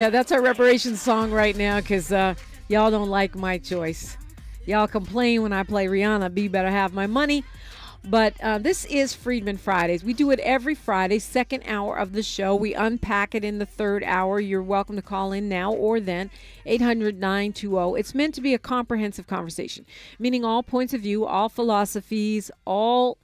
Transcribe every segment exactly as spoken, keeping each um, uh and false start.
Yeah, that's our reparations song right now because uh, y'all don't like my choice. Y'all complain when I play Rihanna, "Be Better Have My Money." But uh, this is Freedman Fridays. We do it every Friday, second hour of the show. We unpack it in the third hour. You're welcome to call in now or then, eight hundred, nine two zero. It's meant to be a comprehensive conversation, meaning all points of view, all philosophies, all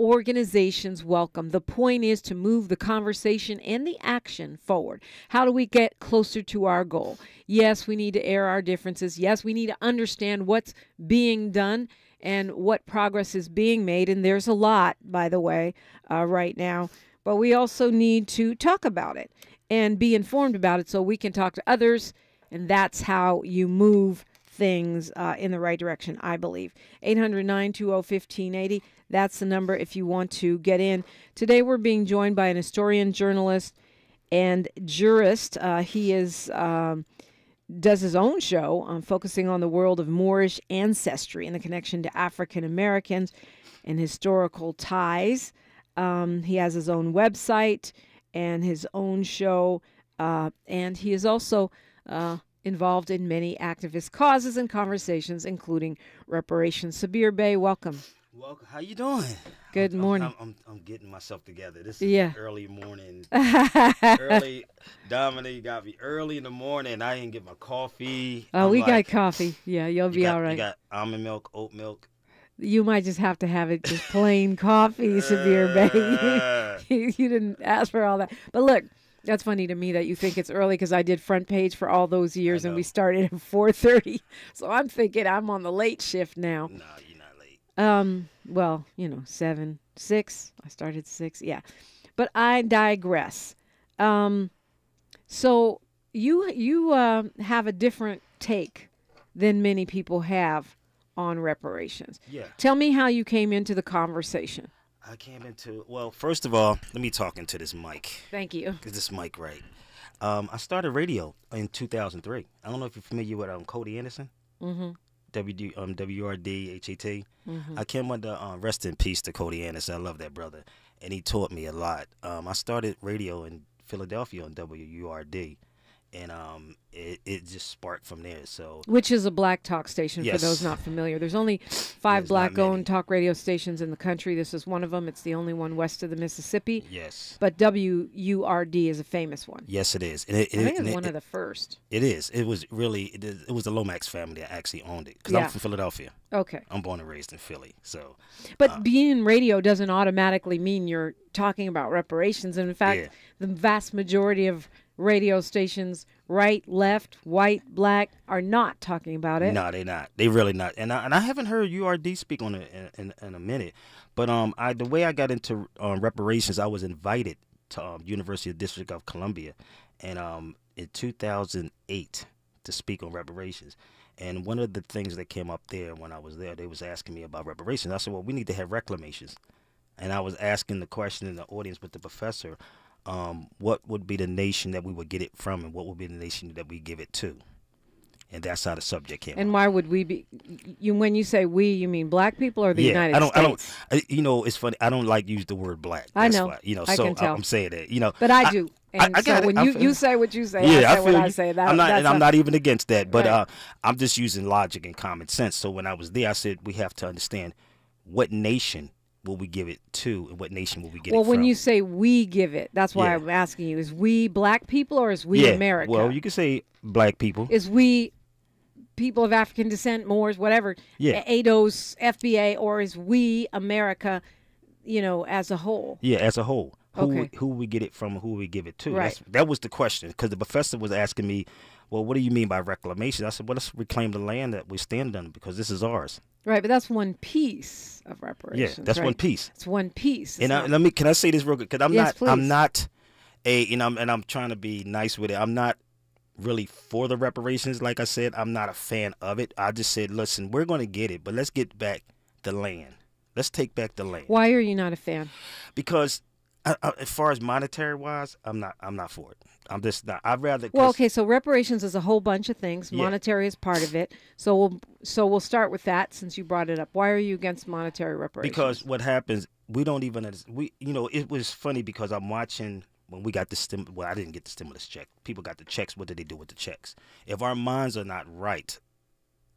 organizations welcome. The point is to move the conversation and the action forward. How do we get closer to our goal? Yes, we need to air our differences. Yes, we need to understand what's being done and what progress is being made. And there's a lot, by the way, uh, right now. But we also need to talk about it and be informed about it so we can talk to others. And that's how you move things uh, in the right direction, I believe. eight hundred, nine two zero, one five eight zero. That's the number if you want to get in. Today we're being joined by an historian, journalist, and jurist. Uh, he is um, does his own show um, focusing on the world of Moorish ancestry and the connection to African Americans and historical ties. Um, he has his own website and his own show, uh, and he is also uh, involved in many activist causes and conversations, including reparations. Sabir Bey, welcome. Welcome. How you doing? Good I'm, morning. I'm, I'm, I'm getting myself together. This is yeah. early morning. early. Dominique got me early in the morning. I didn't get my coffee. Oh, I'm we like, got coffee. Yeah, you'll you be got, all right. You got almond milk, oat milk. You might just have to have it just plain coffee, Sabir Bey. you, you didn't ask for all that. But look, that's funny to me that you think it's early because I did front page for all those years and we started at four thirty. So I'm thinking I'm on the late shift now. No, you Um, well, you know, seven, six, I started six. Yeah. But I digress. Um, so you, you, uh, have a different take than many people have on reparations. Yeah. Tell me how you came into the conversation. I came into, well, first of all, let me talk into this mic. Thank you. Is this mic right? Um, I started radio in two thousand three. I don't know if you're familiar with, um, Cody Anderson. Mm-hmm. W um W U R D H A T. Mm-hmm. I came under uh, rest in peace to Cody Anderson. I love that brother, and he taught me a lot. Um, I started radio in Philadelphia on W U R D, and um, it it just sparked from there. So, which is a black talk station yes. for those not familiar. There's only five There's black-owned talk radio stations in the country. This is one of them. It's the only one west of the Mississippi. Yes, but W U R D is a famous one. Yes, it is. And it, it, I think it, it's one it, of the first. It is. It was really. It, is, it was the Lomax family that actually owned it. Because yeah. I'm from Philadelphia. Okay. I'm born and raised in Philly. So. But uh, being in radio doesn't automatically mean you're talking about reparations. And in fact, yeah. the vast majority of radio stations, right, left, white, black, are not talking about it. No, they're not. They really not. And I, and I haven't heard U R D speak on it in, in, in a minute. But um, I the way I got into um, reparations, I was invited to um, University of District of Columbia, and um, in two thousand eight to speak on reparations. And one of the things that came up there when I was there, they was asking me about reparations. I said, well, we need to have reclamations. And I was asking the question in the audience with the professor. Um, what would be the nation that we would get it from, and what would be the nation that we give it to? And that's how the subject came. And up. Why would we be? You, when you say we, you mean black people or the yeah, United I don't, States? I don't. You know, it's funny. I don't like use the word black. That's I know. Why, you know, I so can tell. I, I'm saying that. You know, but I do. I, and I, I so when you, you say what you say, yeah, I say I what you. I say. That, I'm not, that's and I'm not even against that. But right. uh, I'm just using logic and common sense. So when I was there, I said we have to understand what nation will we give it to, and what nation will we get well, it from? Well, when you say we give it, that's why yeah. I'm asking you, is we black people or is we yeah. America? Well, you could say black people. Is we people of African descent, Moors, whatever, yeah. A D O S, F B A, or is we America, you know, as a whole? Yeah, as a whole. Who, okay. who we get it from, who we give it to. Right. That's, that was the question, because the professor was asking me, well, what do you mean by reclamation? I said, well, let's reclaim the land that we stand on because this is ours. Right, but that's one piece of reparations. Yeah, that's right? one piece. It's one piece. And I, let me, can I say this real quick? Because I'm yes, not, please. I'm not a, you know, and I'm trying to be nice with it. I'm not really for the reparations. Like I said, I'm not a fan of it. I just said, listen, we're going to get it, but let's get back the land. Let's take back the land. Why are you not a fan? Because I, I, as far as monetary wise, I'm not. I'm not for it. I'm just not. I'd rather. Well, okay. So reparations is a whole bunch of things. Yeah. Monetary is part of it. So we'll so we'll start with that since you brought it up. Why are you against monetary reparations? Because what happens, we don't even. We you know it was funny because I'm watching When we got the stim, well, I didn't get the stimulus check. People got the checks. What did they do with the checks? If our minds are not right,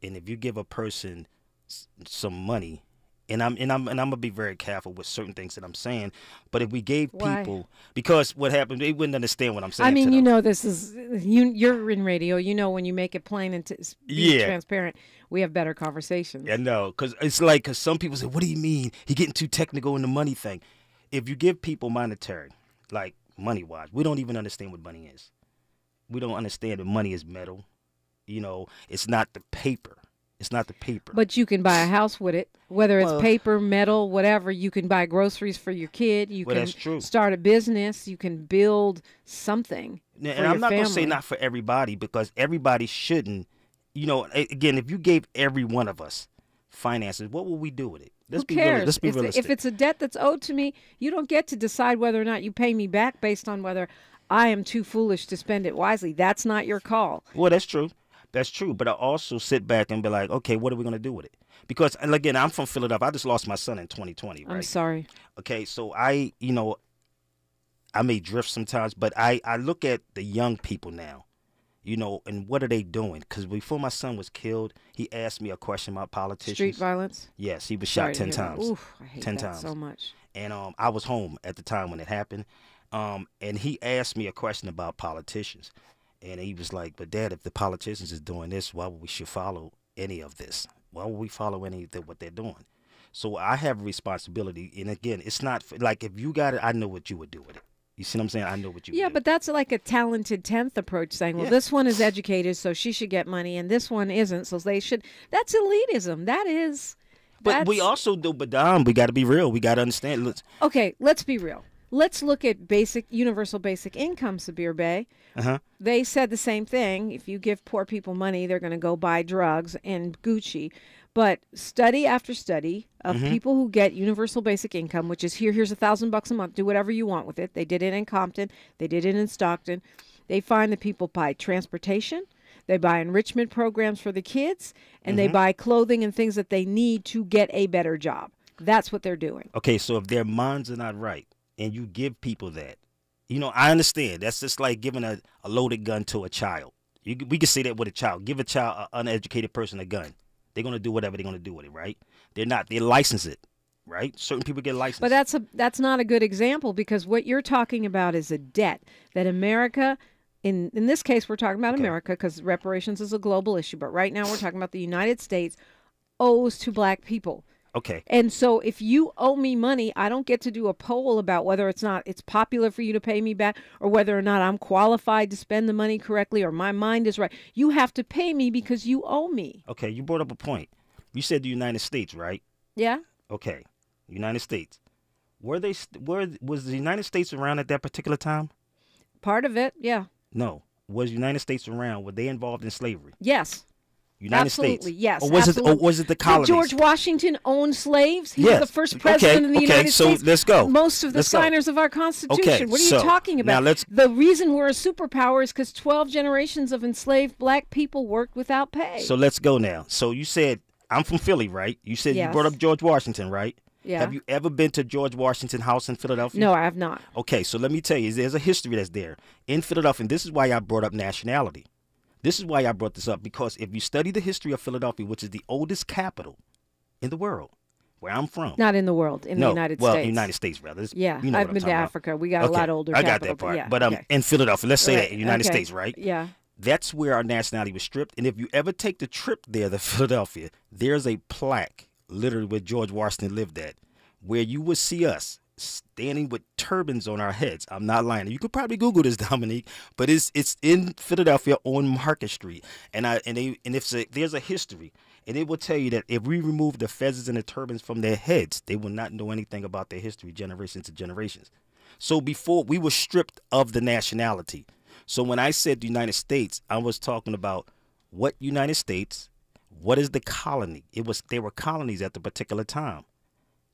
and if you give a person s some money, and I'm and I'm and I'm gonna be very careful with certain things that I'm saying, but if we gave Why? people, because what happened, they wouldn't understand what I'm saying. I mean, to you them. know, this is you. You're in radio. You know, when you make it plain and t be yeah. transparent, we have better conversations. Yeah, no, because it's like cause some people say, "What do you mean? You're getting too technical in the money thing." If you give people monetary, like. Money wise, we don't even understand what money is. We don't understand that money is metal. You know, it's not the paper. It's not the paper. But you can buy a house with it, whether well, it's paper, metal, whatever. You can buy groceries for your kid. You well, can that's true. start a business. You can build something. Now, and I'm not going to say not for everybody, because everybody shouldn't. You know, again, if you gave every one of us finances, what will we do with it? Let's Who be cares? Real, let's be if, realistic. If it's a debt that's owed to me, you don't get to decide whether or not you pay me back based on whether I am too foolish to spend it wisely. That's not your call. Well, that's true. That's true. But I also sit back and be like, okay, what are we going to do with it? Because, and again, I'm from Philadelphia. I just lost my son in twenty twenty, right? I'm sorry. Okay, so I, you know, I may drift sometimes, but I, I look at the young people now, you know, and what are they doing? Because before my son was killed, he asked me a question about politicians. Street violence? Yes, he was shot ten times. Oof, I hate that so much. And um, I was home at the time when it happened. Um, and he asked me a question about politicians. And he was like, but Dad, if the politicians is doing this, why would we should follow any of this? Why would we follow any of what they're doing? So I have a responsibility. And again, it's not like if you got it, I know what you would do with it. You see what I'm saying? I know what you Yeah, do. But that's like a talented tenth approach, saying, well, yeah. this one is educated, so she should get money, and this one isn't, so they should. That's elitism. That is. But that's... we also do, but Dom, we got to be real. We got to understand. Let's... Okay, let's be real. Let's look at basic, universal basic income, Sabir Bey. Uh-huh. They said the same thing. If you give poor people money, they're going to go buy drugs and Gucci. But study after study of mm-hmm. people who get universal basic income, which is here, here's a thousand bucks a month, do whatever you want with it. They did it in Compton. They did it in Stockton. They find that people buy transportation. They buy enrichment programs for the kids. And mm-hmm. they buy clothing and things that they need to get a better job. That's what they're doing. Okay, so if their minds are not right and you give people that, you know, I understand. That's just like giving a, a loaded gun to a child. You, we can say that with a child. Give a child, an uneducated person, a gun. They're going to do whatever they're going to do with it, right? They're not. They license it, right? Certain people get licensed. But that's a that's not a good example, because what you're talking about is a debt that America, in, in this case, we're talking about okay. America, because reparations is a global issue. But right now we're talking about the United States owes to black people. Okay. And so if you owe me money, I don't get to do a poll about whether it's not it's popular for you to pay me back, or whether or not I'm qualified to spend the money correctly, or my mind is right. You have to pay me because you owe me. Okay, you brought up a point. You said the United States, right? Yeah. Okay. United States. Were they were was the United States around at that particular time? Part of it, yeah. No. Was the United States around? Were they involved in slavery? Yes. United absolutely, States. Yes, or was absolutely. It? Or was it the colonies? Did George Washington owned slaves? He yes. was the first president okay, in the okay, United so States. Okay, so let's go. Most of the let's signers go. of our Constitution. Okay, what are so, you talking about? Now let's... The reason we're a superpower is because twelve generations of enslaved black people worked without pay. So let's go now. So you said, I'm from Philly, right? You said yes. you brought up George Washington, right? Yeah. Have you ever been to George Washington House in Philadelphia? No, I have not. Okay, so let me tell you, there's a history that's there. In Philadelphia, and this is why I brought up nationality. This is why I brought this up, because if you study the history of Philadelphia, which is the oldest capital in the world, where I'm from. Not in the world, in no, the United well, States. Well, United States, rather. It's, yeah, you know I've been to Africa. About. We got okay. a lot older I capital, got that part. But, yeah, but um, okay. in Philadelphia, let's say right. that, in the United okay. States, right? Yeah. That's where our nationality was stripped. And if you ever take the trip there to Philadelphia, there's a plaque, literally where George Washington lived at, where you would see us standing with turbans on our heads. I'm not lying. You could probably Google this, Dominique, but it's it's in Philadelphia on Market Street, and I and they and if there's a history, and it will tell you that if we remove the fezzes and the turbans from their heads, they will not know anything about their history, generations to generations. So before we were stripped of the nationality. So when I said the United States, I was talking about what United States, what is the colony? It was they were colonies at the particular time.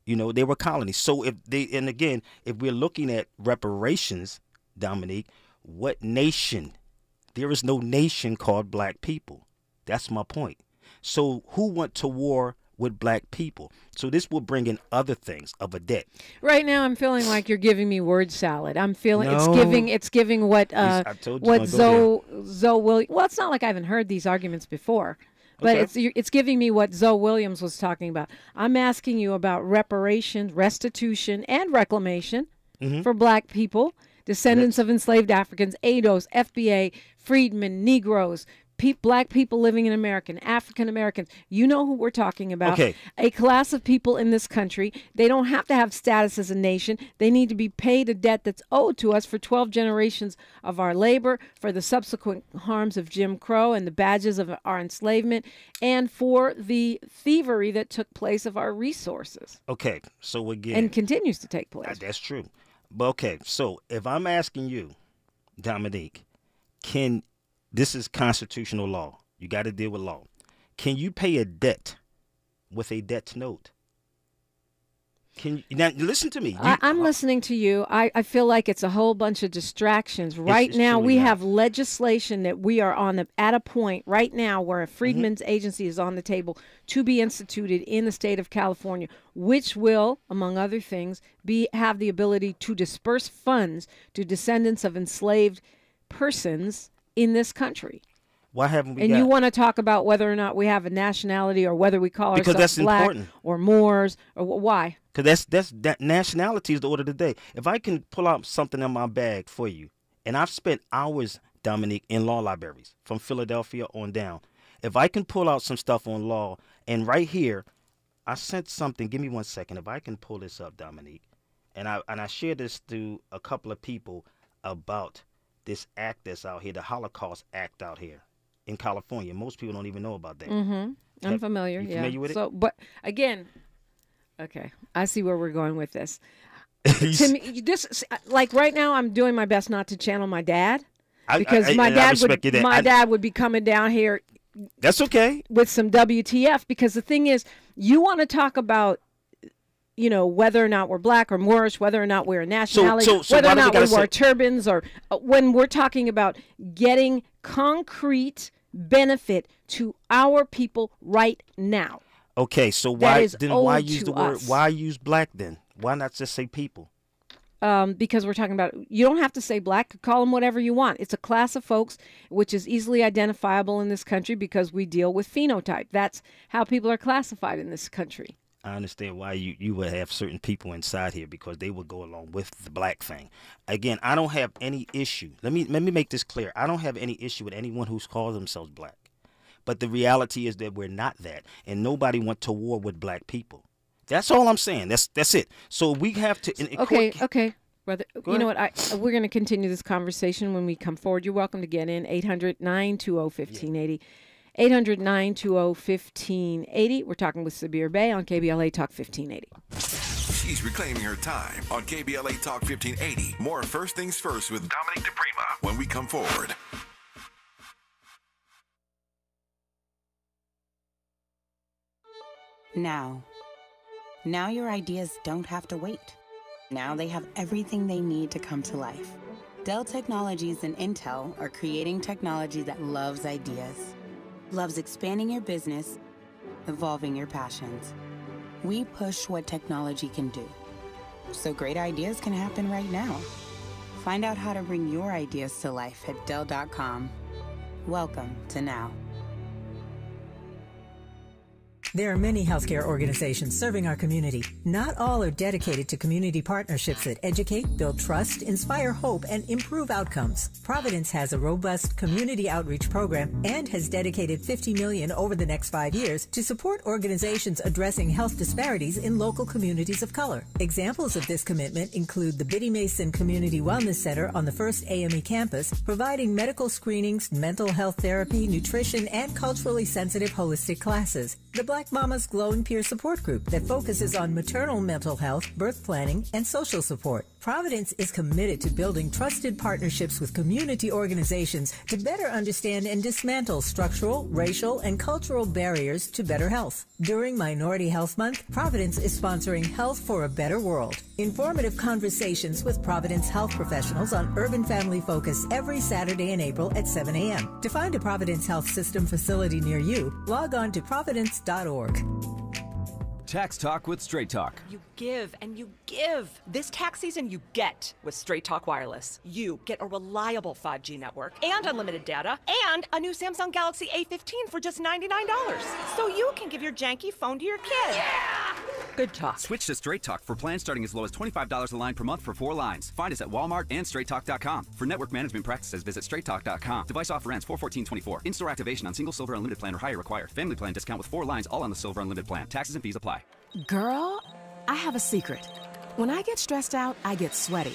You know, they were colonies. So if they, and again, if we're looking at reparations, Dominique, what nation? There is no nation called black people. That's my point. So who went to war with black people. So this will bring in other things of a debt. Right now, I'm feeling like you're giving me word salad. I'm feeling no. it's giving it's giving what uh, what Zoe Zoe Williams. Well, it's not like I haven't heard these arguments before, but okay. it's it's giving me what Zoe Williams was talking about. I'm asking you about reparations, restitution, and reclamation mm-hmm. for black people, descendants of enslaved Africans, A D O S, F B A, freedmen, Negroes. Pe- black people living in America, African Americans, you know who we're talking about. Okay. A class of people in this country. They don't have to have status as a nation. They need to be paid a debt that's owed to us for twelve generations of our labor, for the subsequent harms of Jim Crow and the badges of our enslavement, and for the thievery that took place of our resources. Okay, so again. And continues to take place. That's true. But okay, so if I'm asking you, Dominique, can... This is constitutional law. You got to deal with law. Can you pay a debt with a debt note? Can you, now listen to me. You, I, I'm uh, listening to you. I, I feel like it's a whole bunch of distractions. Right it's, it's now we not. have legislation that we are on the at a point right now where a Freedmen's mm-hmm. agency is on the table to be instituted in the state of California, which will, among other things, be have the ability to disperse funds to descendants of enslaved persons in this country. Why haven't we? And got... you want to talk about whether or not we have a nationality, or whether we call because ourselves that's black important. or Moors, or why? Because that's that's that nationality is the order of the day. If I can pull out something in my bag for you, and I've spent hours, Dominique, in law libraries from Philadelphia on down. If I can pull out some stuff on law, and right here, I sent something. Give me one second. If I can pull this up, Dominique, and I and I shared this to a couple of people about this act that's out here, the Holocaust Act out here in California. Most people don't even know about that. Mm-hmm. I'm have, familiar. You familiar yeah. with it? So, but again, okay, I see where we're going with this. To me, this like right now, I'm doing my best not to channel my dad because I, I, my dad would my I, dad would be coming down here. That's okay. With some W T F, because the thing is, you want to talk about, you know, whether or not we're black or Moorish, whether or not we're a nationality, so, so, so whether or not we, we wear turbans, or uh, when we're talking about getting concrete benefit to our people right now. Okay, so why then why use the word us. why use black then? Why not just say people? Um, because we're talking about, you don't have to say black, call them whatever you want. It's a class of folks which is easily identifiable in this country because we deal with phenotype. That's how people are classified in this country. I understand why you, you would have certain people inside here, because they would go along with the black thing. Again, I don't have any issue. Let me let me make this clear. I don't have any issue with anyone who calls themselves black. But the reality is that we're not that, and nobody went to war with black people. That's all I'm saying. That's that's it. So we have to. And, and okay, court, okay. Brother, Go you ahead. know what? I, we're going to continue this conversation when we come forward. You're welcome to get in. eight hundred, nine two zero, one five eight zero. eight hundred, nine two zero, one five eight zero. We're talking with Sabir Bey on K B L A Talk fifteen eighty. She's reclaiming her time on K B L A Talk fifteen eighty. More First Things First with Dominique DiPrima when we come forward. Now. Now your ideas don't have to wait. Now they have everything they need to come to life. Dell Technologies and Intel are creating technology that loves ideas. Loves expanding your business, evolving your passions. We push what technology can do, so great ideas can happen right now. Find out how to bring your ideas to life at Dell dot com. Welcome to Now. There are many healthcare organizations serving our community. Not all are dedicated to community partnerships that educate, build trust, inspire hope, and improve outcomes. Providence has a robust community outreach program and has dedicated fifty million dollars over the next five years to support organizations addressing health disparities in local communities of color. Examples of this commitment include the Biddy Mason Community Wellness Center on the First A M E campus, providing medical screenings, mental health therapy, nutrition, and culturally sensitive holistic classes. The Black Black Mamas Glowing Peer Support Group that focuses on maternal mental health, birth planning, and social support. Providence is committed to building trusted partnerships with community organizations to better understand and dismantle structural, racial, and cultural barriers to better health. During Minority Health Month, Providence is sponsoring Health for a Better World. Informative conversations with Providence health professionals on Urban Family Focus every Saturday in April at seven a m To find a Providence Health System facility near you, log on to providence dot org. Tax Talk with Straight Talk. You give and you give. This tax season you get with Straight Talk Wireless. You get a reliable five G network and unlimited data and a new Samsung Galaxy A fifteen for just ninety-nine dollars. So you can give your janky phone to your kid. Yeah! Good talk. Switch to Straight Talk for plans starting as low as twenty-five dollars a line per month for four lines. Find us at Walmart and straight talk dot com. For network management practices, visit straight talk dot com. Device offer ends four fourteen twenty-four. In-store activation on single silver unlimited plan or higher required. Family plan discount with four lines all on the silver unlimited plan. Taxes and fees apply. Girl, I have a secret. When I get stressed out, I get sweaty.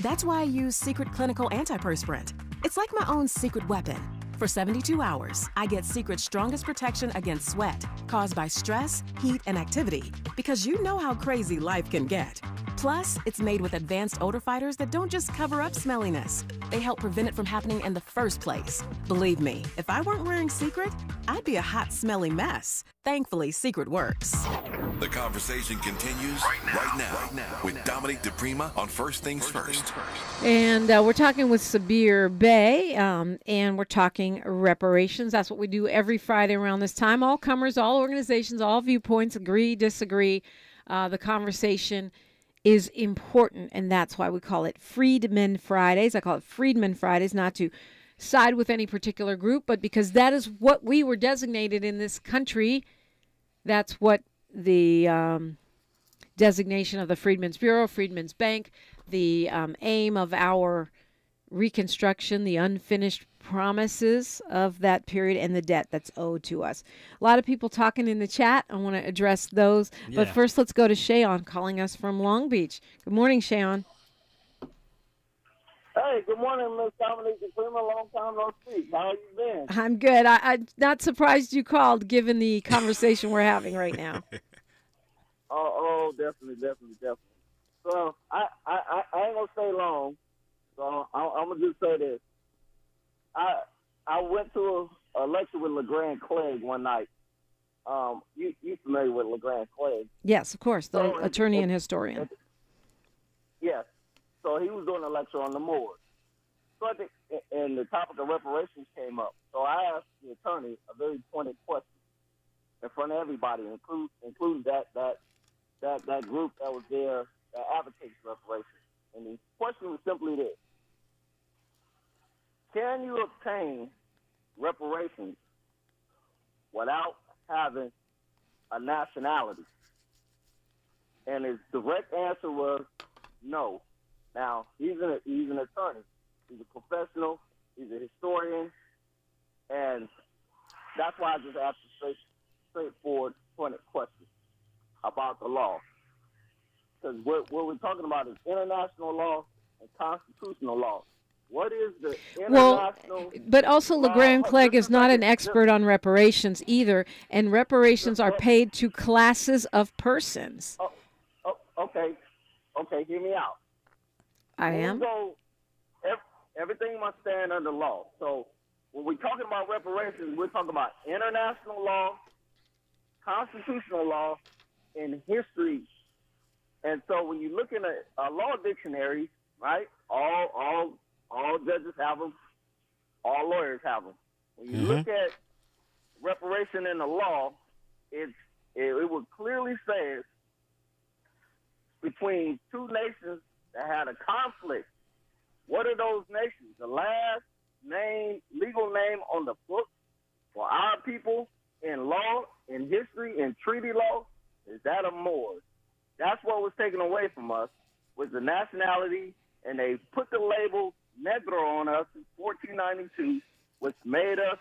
That's why I use Secret Clinical Antiperspirant. It's like my own secret weapon. For seventy-two hours, I get Secret's strongest protection against sweat caused by stress, heat, and activity, because you know how crazy life can get. Plus, it's made with advanced odor fighters that don't just cover up smelliness. They help prevent it from happening in the first place. Believe me, if I weren't wearing Secret, I'd be a hot, smelly mess. Thankfully, Secret works. The conversation continues right now, right now, right now with Dominique DiPrima on First Things First. First. First. And uh, we're talking with Sabir Bey, um, and we're talking reparations. That's what we do every Friday around this time. All comers, all organizations, all viewpoints, agree, disagree. Uh, the conversation is important, and that's why we call it Freedmen Fridays. I call it Freedman Fridays, not to side with any particular group, but because that is what we were designated in this country. That's what the um, designation of the Freedmen's Bureau, Freedmen's Bank, the um, aim of our reconstruction, the unfinished promises of that period, and the debt that's owed to us. A lot of people talking in the chat. I want to address those. Yeah. But first, let's go to Shayon calling us from Long Beach. Good morning, Shayon. Hey, good morning, Miz Dominique DiPrima. Long time no speak. How you been? I'm good. I, I'm not surprised you called, given the conversation we're having right now. Oh, oh, definitely, definitely, definitely. So I, I, I ain't gonna stay long. So I, I'm gonna just say this. I I went to a, a lecture with LeGrand Clegg one night. Um, you you familiar with LeGrand Clegg? Yes, of course, the so, attorney it, and historian. It, yes. So he was doing a lecture on the Moors. So the, and the topic of reparations came up. So I asked the attorney a very pointed question in front of everybody, including including that that that that group that was there that advocates reparations. And the question was simply this. Can you obtain reparations without having a nationality? And his direct answer was no. Now, he's an, he's an attorney. He's a professional. He's a historian. And that's why I just asked a straight, straightforward, pointed question about the law. Because what, what we're talking about is international law and constitutional law. What is the international... Well, but also LeGrand Clegg is not an expert on reparations either, and reparations are paid to classes of persons. Oh, oh, okay. Okay, hear me out. I am. So everything must stand under law. So when we're talking about reparations, we're talking about international law, constitutional law, and history. And so when you look in a, a law dictionary, right, all all all judges have them, all lawyers have them. When you mm-hmm. look at reparation in the law, it's, it, it would clearly say it's between two nations that had a conflict. What are those nations? The last name, legal name on the book for our people in law, in history, in treaty law, is that a Moor. That's what was taken away from us, was the nationality, and they put the label Negro on us in fourteen ninety-two, which made us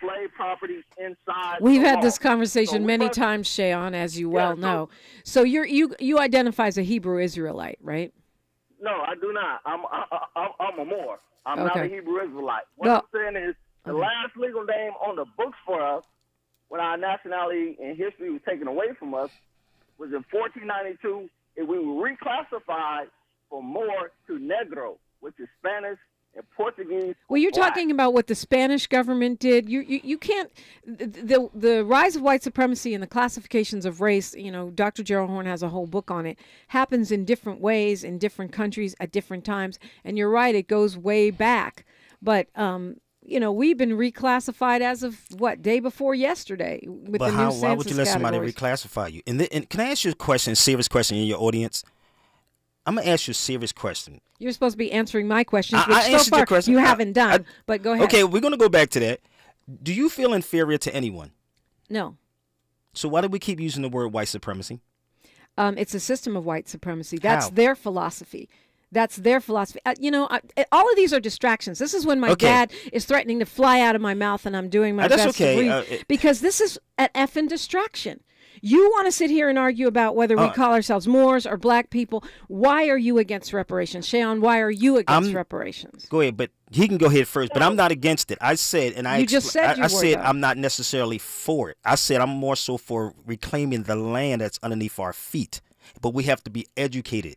slave property inside. We've had this conversation many times, Shayon, as you well know. So you're, you you identify as a Hebrew Israelite, right? No, I do not. I'm I, I, I'm a Moor. I'm not a Hebrew Israelite. What I'm saying is the last legal name on the books for us, when our nationality and history was taken away from us, was in fourteen ninety-two, and we were reclassified from Moor to Negro, which is Spanish and Portuguese. Well, you're black. Talking about what the Spanish government did. You, you, you can't, the, the rise of white supremacy and the classifications of race, you know, Doctor Gerald Horn has a whole book on it, happens in different ways, in different countries, at different times. And you're right, it goes way back. But um, you know, we've been reclassified as of what, day before yesterday. With but the how, new why would you let categories. somebody reclassify you? And, the, and can I ask you a question, serious question in your audience? I'm going to ask you a serious question. You're supposed to be answering my questions, which I, I so answered far your question. you I, haven't done, I, but go ahead. Okay, we're going to go back to that. Do you feel inferior to anyone? No. So why do we keep using the word white supremacy? Um, it's a system of white supremacy. That's How? their philosophy. That's their philosophy. Uh, you know, I, all of these are distractions. This is when my okay. dad is threatening to fly out of my mouth and I'm doing my uh, that's best okay. to read. Uh, it, because this is an effing distraction. You want to sit here and argue about whether we uh, call ourselves Moors or black people. Why are you against reparations? Shayon, why are you against I'm, reparations? Go ahead, but he can go ahead first, but I'm not against it. I said, and I, you just said, I, you I were, said though. I'm not necessarily for it. I said I'm more so for reclaiming the land that's underneath our feet, but we have to be educated.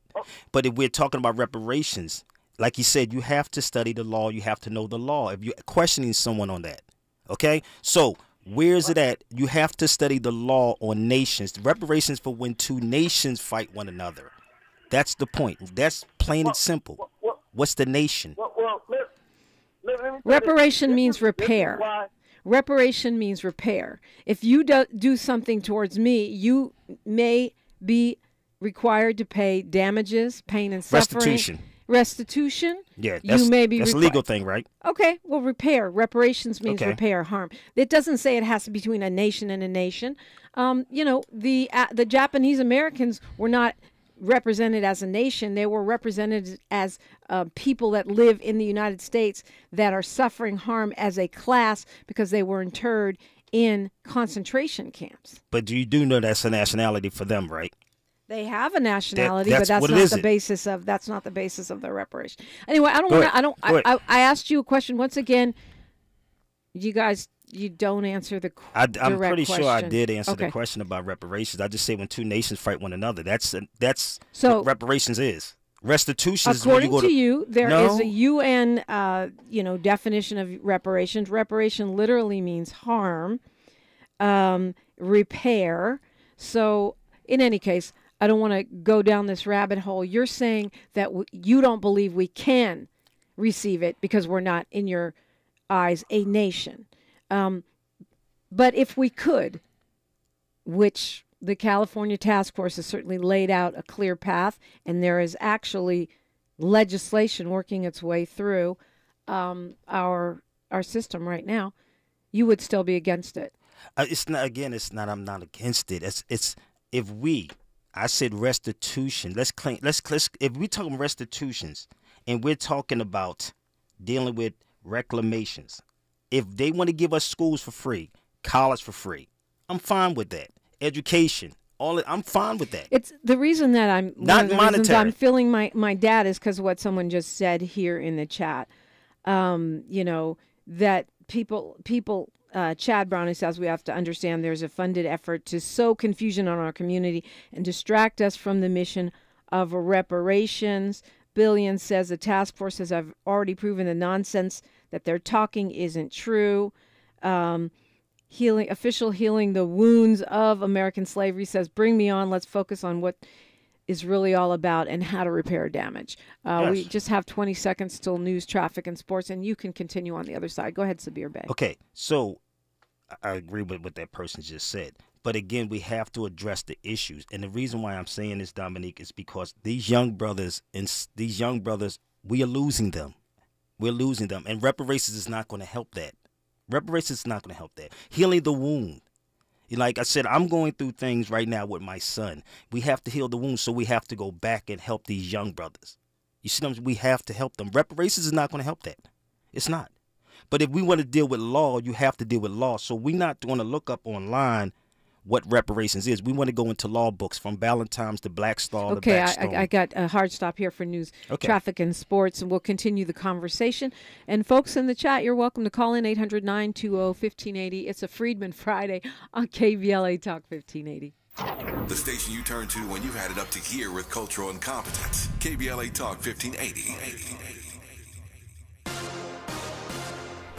But if we're talking about reparations, like you said, you have to study the law. You have to know the law. If you're questioning someone on that, okay? So where is it at? You have to study the law on nations. Reparations for when two nations fight one another. That's the point. That's plain well, and simple. Well, well, What's the nation? Well, well, let, let, let me Reparation means repair. Reparation means repair. If you do, do something towards me, you may be required to pay damages, pain and suffering. Restitution. Restitution. Yeah, that's, you may be that's a legal thing, right? Okay, well, repair. Reparations means okay. repair harm. It doesn't say it has to be between a nation and a nation. Um, you know, the uh, the Japanese Americans were not represented as a nation. They were represented as uh, people that live in the United States that are suffering harm as a class because they were interred in concentration camps. But you do know that's a nationality for them, right? They have a nationality, that, that's but that's not the it? basis of that's not the basis of the reparation. Anyway, I don't want to. I don't. I, I, I asked you a question once again. You guys, you don't answer the. I, I'm pretty question. sure I did answer okay. the question about reparations. I just say when two nations fight one another. That's that's so what reparations is restitution. According is when you go to, to you, there no? is a U N, uh, you know, definition of reparations. Reparation literally means harm, um, repair. So in any case, I don't want to go down this rabbit hole. You're saying that w you don't believe we can receive it because we're not, in your eyes, a nation. Um, but if we could, which the California Task Force has certainly laid out a clear path, and there is actually legislation working its way through um, our our system right now, you would still be against it. Uh, it's not again. It's not. I'm not against it. It's it's if we. I said restitution. Let's claim. Let's, let's if we're talking restitutions and we're talking about dealing with reclamations, if they want to give us schools for free, college for free, I'm fine with that. Education, all I'm fine with that. It's the reason that I'm not monetary. I'm feeling my my dad is because what someone just said here in the chat. Um, you know that people people. Uh, Chad Browning says we have to understand there's a funded effort to sow confusion on our community and distract us from the mission of reparations. Billion says the task forces have already proven the nonsense that they're talking isn't true. Um, healing official healing the wounds of American slavery says bring me on. Let's focus on what is really all about and how to repair damage. Uh, yes. We just have twenty seconds till news, traffic, and sports, and you can continue on the other side. Go ahead, Sabir Bey. Okay, so I agree with what that person just said. But again, we have to address the issues. And the reason why I'm saying this, Dominique, is because these young brothers, and these young brothers, we are losing them. We're losing them. And reparations is not going to help that. Reparations is not going to help that. Healing the wound. Like I said, I'm going through things right now with my son. We have to heal the wound, so we have to go back and help these young brothers. You see them? We have to help them. Reparations is not going to help that. It's not. But if we want to deal with law, you have to deal with law. So we're not going to look up online what reparations is. We want to go into law books from Valentine's to Black Star. Okay, to I, I got a hard stop here for news, okay. traffic, and sports, and we'll continue the conversation. And folks in the chat, you're welcome to call in eight hundred, nine two zero, one five eight zero. It's a Freedman Friday on K B L A Talk fifteen eighty. The station you turn to when you've had it up to here with cultural incompetence. K B L A Talk fifteen eighty.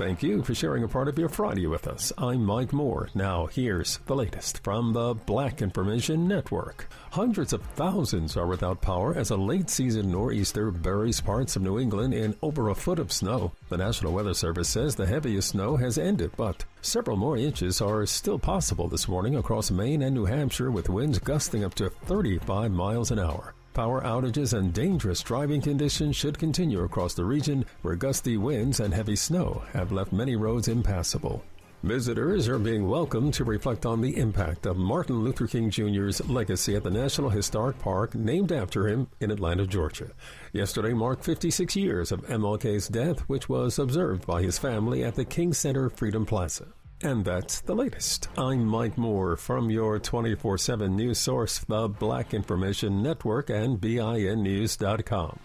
Thank you for sharing a part of your Friday with us. I'm Mike Moore. Now here's the latest from the Black Information Network. Hundreds of thousands are without power as a late-season nor'easter buries parts of New England in over a foot of snow. The National Weather Service says the heaviest snow has ended, but several more inches are still possible this morning across Maine and New Hampshire, with winds gusting up to thirty-five miles an hour. Power outages and dangerous driving conditions should continue across the region, where gusty winds and heavy snow have left many roads impassable. Visitors are being welcomed to reflect on the impact of Martin Luther King Junior's legacy at the National Historic Park, named after him, in Atlanta, Georgia. Yesterday marked fifty-six years of M L K's death, which was observed by his family at the King Center Freedom Plaza. And that's the latest. I'm Mike Moore from your twenty-four seven news source, the Black Information Network and B I N news dot com.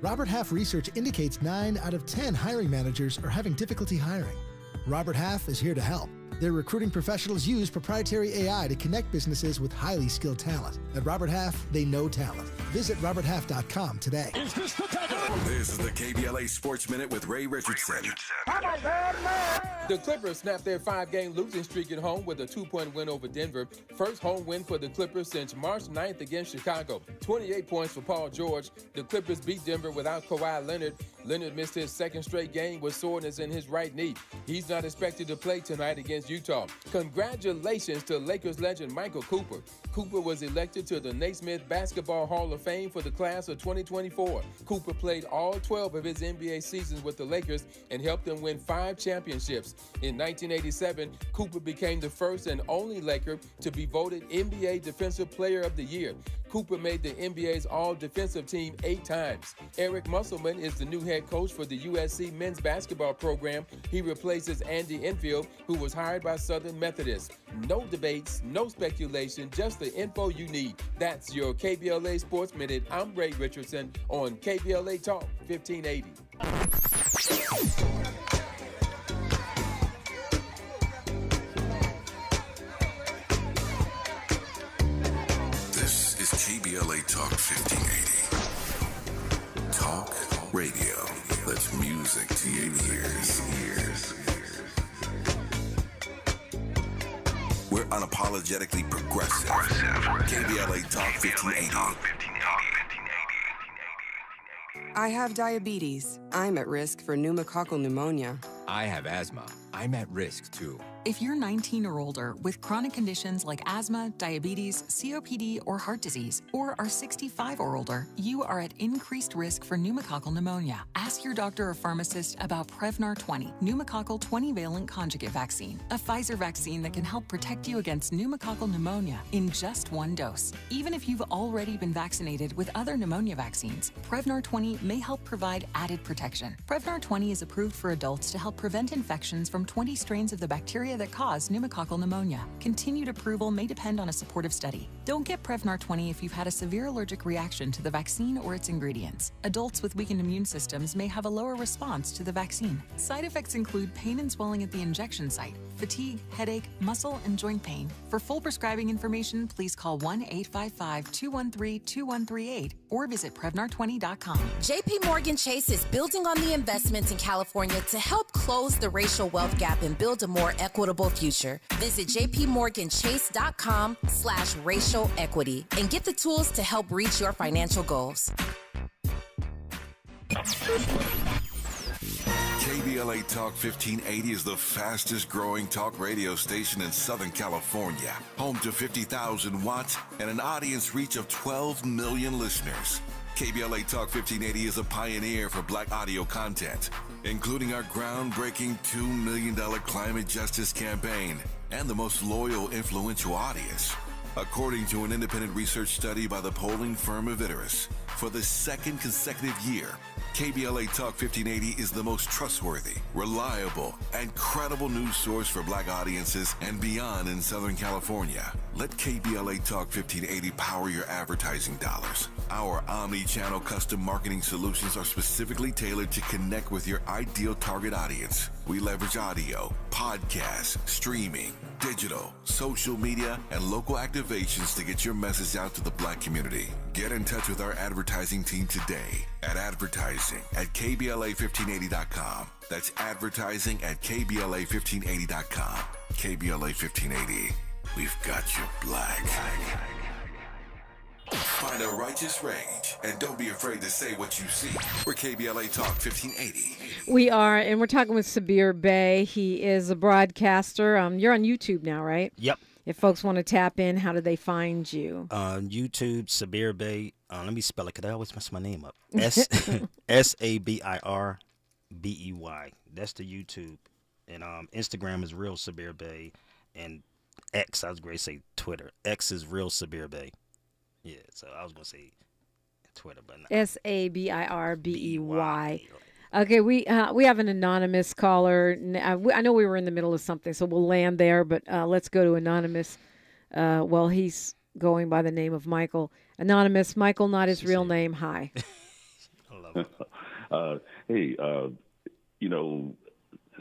Robert Half research indicates nine out of ten hiring managers are having difficulty hiring. Robert Half is here to help. Their recruiting professionals use proprietary A I to connect businesses with highly skilled talent. At Robert Half, they know talent. Visit robert half dot com today. Is this the title? This is the K B L A Sports Minute with Ray Richardson. Ray Richardson. I'm a bad man. The Clippers snapped their five-game losing streak at home with a two-point win over Denver. First home win for the Clippers since March ninth against Chicago. twenty-eight points for Paul George. The Clippers beat Denver without Kawhi Leonard. Leonard missed his second straight game with soreness in his right knee. He's not expected to play tonight against Utah. Congratulations to Lakers legend Michael Cooper. Cooper was elected to the Naismith Basketball Hall of Fame for the class of twenty twenty-four. Cooper played all twelve of his N B A seasons with the Lakers and helped them win five championships. In nineteen eighty-seven, Cooper became the first and only Laker to be voted N B A Defensive Player of the Year. Cooper made the N B A's all-defensive team eight times. Eric Musselman is the new head coach for the U S C men's basketball program. He replaces Andy Enfield, who was hired by Southern Methodist. No debates, no speculation, just the info you need. That's your K B L A Sports Minute. I'm Ray Richardson on K B L A Talk fifteen eighty. K B L A Talk fifteen eighty. Talk radio. That's music to your ears. We're unapologetically progressive. K B L A Talk fifteen eighty. I have diabetes. I'm at risk for pneumococcal pneumonia. I have asthma. I'm at risk too. If you're nineteen or older with chronic conditions like asthma, diabetes, C O P D, or heart disease, or are sixty-five or older, you are at increased risk for pneumococcal pneumonia. Ask your doctor or pharmacist about Prevnar twenty, pneumococcal twenty-valent conjugate vaccine, a Pfizer vaccine that can help protect you against pneumococcal pneumonia in just one dose. Even if you've already been vaccinated with other pneumonia vaccines, Prevnar twenty may help provide added protection. Prevnar twenty is approved for adults to help prevent infections from twenty strains of the bacteria that cause pneumococcal pneumonia. Continued approval may depend on a supportive study. Don't get Prevnar twenty if you've had a severe allergic reaction to the vaccine or its ingredients. Adults with weakened immune systems may have a lower response to the vaccine. Side effects include pain and swelling at the injection site, fatigue, headache, muscle, and joint pain. For full prescribing information, please call one eight five five, two one three, two one three eight or visit Prevnar twenty dot com. J P Morgan Chase is building on the investments in California to help close the racial wealth gap and build a more equitable future. Visit jpmorganchase.com slash racial equity and get the tools to help reach your financial goals. K B L A Talk fifteen eighty is the fastest growing talk radio station in Southern California, home to fifty thousand watts and an audience reach of twelve million listeners. K B L A Talk fifteen eighty is a pioneer for Black audio content, including our groundbreaking two million dollar climate justice campaign and the most loyal, influential audience. According to an independent research study by the polling firm Eviterus, for the second consecutive year, K B L A Talk fifteen eighty is the most trustworthy, reliable, and credible news source for Black audiences and beyond in Southern California. Let K B L A Talk fifteen eighty power your advertising dollars. Our omni-channel custom marketing solutions are specifically tailored to connect with your ideal target audience. We leverage audio, podcasts, streaming, digital, social media, and local activations to get your message out to the Black community. Get in touch with our advertising team today at advertising at K B L A fifteen eighty dot com. That's advertising at K B L A fifteen eighty dot com. K B L A fifteen eighty. We've got you black. Find a righteous rage and don't be afraid to say what you see. We're K B L A Talk fifteen eighty. We are, and we're talking with Sabir Bey. He is a broadcaster. Um, you're on YouTube now, right? Yep. If folks want to tap in, how do they find you? Uh, YouTube, Sabir Bey. Uh, let me spell it because I always mess my name up. S S A B I R B E Y. That's the YouTube. And um, Instagram is Real Sabir Bey. And X, I was going to say Twitter. X is Real Sabir Bey. Yeah, so I was going to say Twitter, but not. S A B I R B E Y. Okay, we uh, we have an anonymous caller. I, I know we were in the middle of something, so we'll land there, but uh, let's go to Anonymous. Uh, well, he's going by the name of Michael. Anonymous, Michael, not his real name. Hi. I love it. uh, hey, uh, you know,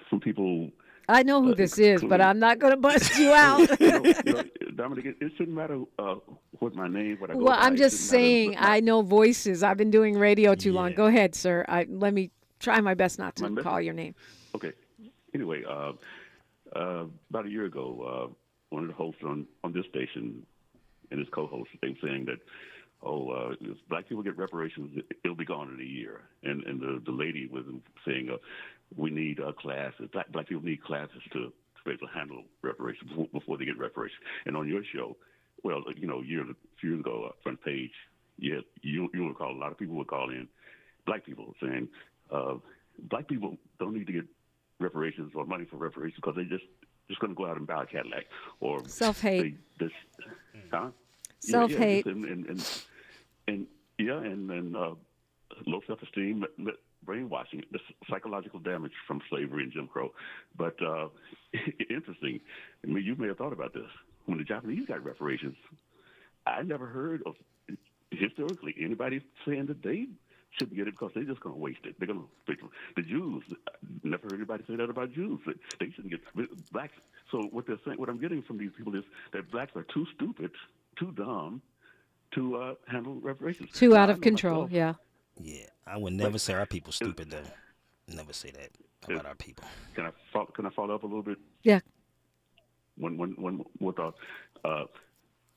some people... I know who uh, this is, but I'm not going to bust you out. you know, you know, Dominique, it, it shouldn't matter uh, what my name, what I go Well, by. I'm just saying matter. I know voices. I've been doing radio too yeah. long. Go ahead, sir. I, let me... Try my best not to best call your name. Okay. Anyway, uh, uh, about a year ago, uh, one of the hosts on, on this station and his co-host, they were saying that, oh, uh, if black people get reparations, it'll be gone in a year. And and the, the lady was saying, uh, we need uh, classes. Black, black people need classes to, to be able to handle reparations before, before they get reparations. And on your show, well, you know, a, year, a few years ago, uh, front page, yeah, you you would call, a lot of people would call in, black people saying, Uh, black people don't need to get reparations or money for reparations because they just just going to go out and buy a Cadillac or self hate. Huh? Self hate yeah, yeah, and, and, and and yeah, and and uh, low self esteem, brainwashing, the psychological damage from slavery and Jim Crow. But uh, interesting. I mean, you may have thought about this when the Japanese got reparations. I never heard of historically anybody saying that they shouldn't get it because they're just going to waste it. They're going to the Jews. I never heard anybody say that about Jews. They shouldn't get blacks. So what they're saying, what I'm getting from these people is that blacks are too stupid, too dumb, to uh, handle reparations. Too out of control. Myself. Yeah. Yeah, I would never like, say our people stupid though. Never say that about our people. Can I follow, can I follow up a little bit? Yeah. One one one more thought, uh,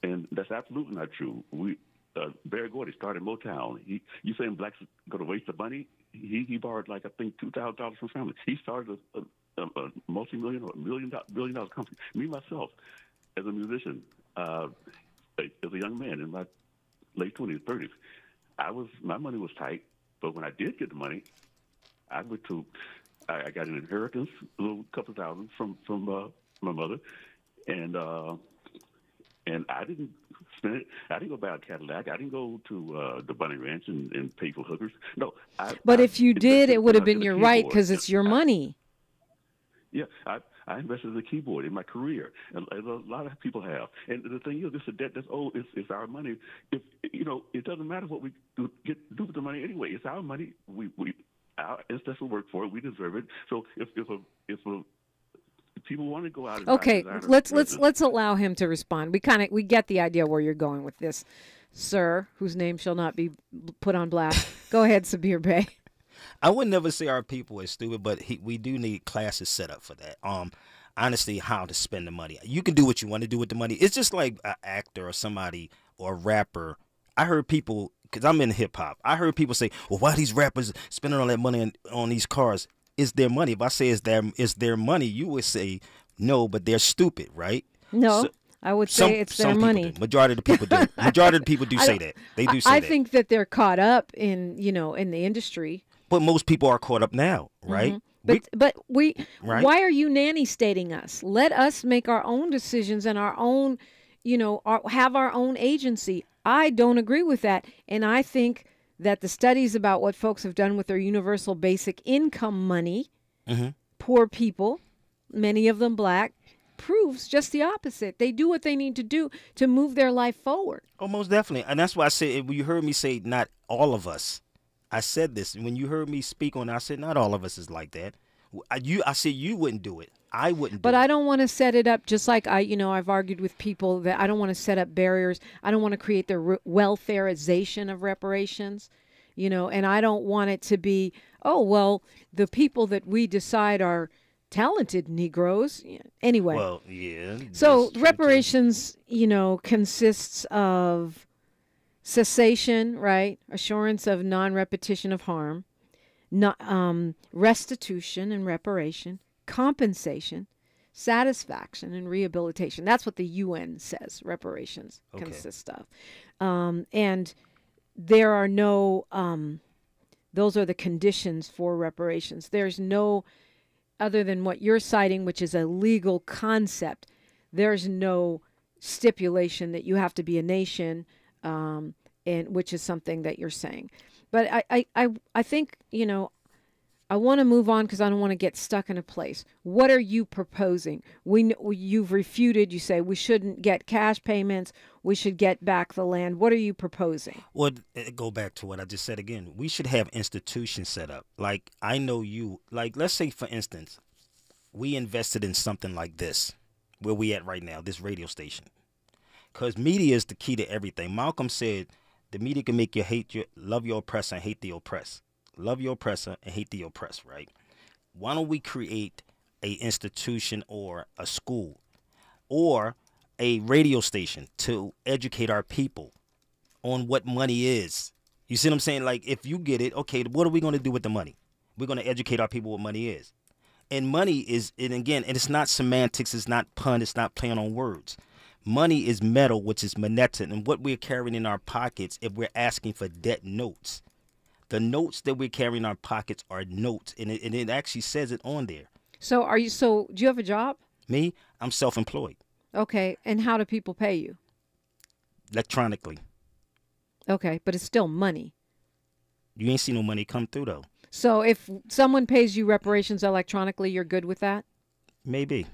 and that's absolutely not true. We. Uh, Barry Gordy started Motown. He, you saying blacks going to waste the money? He he borrowed like I think two thousand dollars from family. He started a, a, a multi-million or a million dollar, billion dollar company. Me myself, as a musician, uh, as a young man in my late twenties, thirties, I was my money was tight. But when I did get the money, I went to I, I got an inheritance, a little couple thousand from from uh, my mother, and. Uh, And I didn't spend it. I didn't go buy a Cadillac. I didn't go to uh, the Bunny Ranch and, and pay for hookers. No. I, but I, if you did, it would have been your right because it's your I, money. Yeah, I, I invested in the keyboard in my career, and, and a lot of people have. And the thing is, this is debt that's old. It's, it's our money. If you know, it doesn't matter what we do, get do with the money anyway. It's our money. We we our ancestors work for it. We deserve it. So if if a if a people want to go out. And okay, let's let's let's allow him to respond. We kind of we get the idea where you're going with this, sir, whose name shall not be put on blast. Go ahead, Sabir Bey. I would never say our people are stupid, but he, we do need classes set up for that. Um, honestly, how to spend the money. You can do what you want to do with the money. It's just like an actor or somebody or a rapper. I heard people because I'm in hip hop. I heard people say, "Well, why are these rappers spending all that money on, on these cars?" It's their money. If I say it's their, it's their money, you would say no, but they're stupid, right? No, so, I would say some, it's their money. Do. Majority of the people do. Majority of the people do I, say that. They do say I that. I think that they're caught up in, you know, in the industry. But most people are caught up now, right? Mm-hmm. But we, but we right? Why are you nanny stating us? Let us make our own decisions and our own, you know, our, have our own agency. I don't agree with that, and I think that the studies about what folks have done with their universal basic income money, mm-hmm. poor people, many of them black, proves just the opposite. They do what they need to do to move their life forward. Oh, most definitely. And that's why I said, you heard me say not all of us. I said this. And when you heard me speak on it, I said not all of us is like that. I, you, I said you wouldn't do it. I wouldn't do but it. I don't want to set it up just like I, you know, I've argued with people that I don't want to set up barriers. I don't want to create the re welfareization of reparations. you know, and I don't want it to be, oh, well, the people that we decide are talented Negroes. Anyway. Well, yeah. So reparations, you know, consists of cessation, right? Assurance of non-repetition of harm, not, um, restitution and reparation, compensation, satisfaction and rehabilitation. That's what the U N says reparations okay. consist of. Um, and there are no, um, those are the conditions for reparations. There's no, other than what you're citing, which is a legal concept, there's no stipulation that you have to be a nation, um, and which is something that you're saying. But I, I, I, I think, you know, I want to move on because I don't want to get stuck in a place. What are you proposing? We, you've refuted. You say we shouldn't get cash payments. We should get back the land. What are you proposing? Well, go back to what I just said again. We should have institutions set up. Like, I know you. Like, let's say, for instance, we invested in something like this, where we at right now, this radio station. Because media is the key to everything. Malcolm said, the media can make you hate your, love your oppressor and hate the oppressed. Love your oppressor and hate the oppressed, right? Why don't we create a institution or a school or a radio station to educate our people on what money is? You see what I'm saying? Like, if you get it, okay, what are we going to do with the money? We're going to educate our people what money is. And money is, and again, and it's not semantics, it's not pun, it's not playing on words. Money is metal, which is moneta, and what we're carrying in our pockets if we're asking for debt notes. The notes that we carry in our pockets are notes, and it, and it actually says it on there. So are you, so do you have a job? Me? I'm self-employed. Okay. And how do people pay you? Electronically. Okay. But it's still money. You ain't seen no money come through, though. So if someone pays you reparations electronically, you're good with that? Maybe.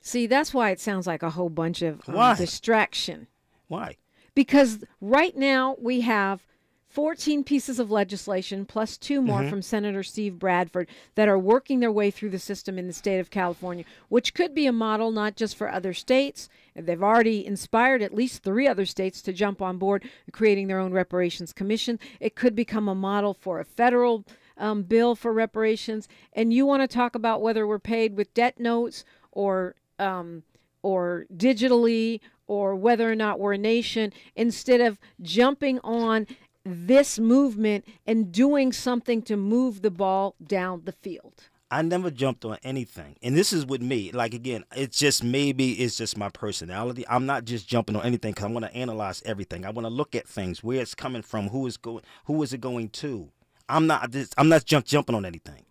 See, that's why it sounds like a whole bunch of um, why? distraction. Why? Because right now we have fourteen pieces of legislation, plus two more mm-hmm. from Senator Steve Bradford, that are working their way through the system in the state of California, which could be a model not just for other states. They've already inspired at least three other states to jump on board, creating their own reparations commission. It could become a model for a federal um, bill for reparations. And you want to talk about whether we're paid with debt notes or um, or digitally, or whether or not we're a nation, instead of jumping on this movement and doing something to move the ball down the field. I never jumped on anything. And this is with me. Like, again, it's just, maybe it's just my personality. I'm not just jumping on anything because I want to analyze everything. I want to look at things, where it's coming from, who is going, who is it going to. I'm not just, I'm not jump, jumping on anything,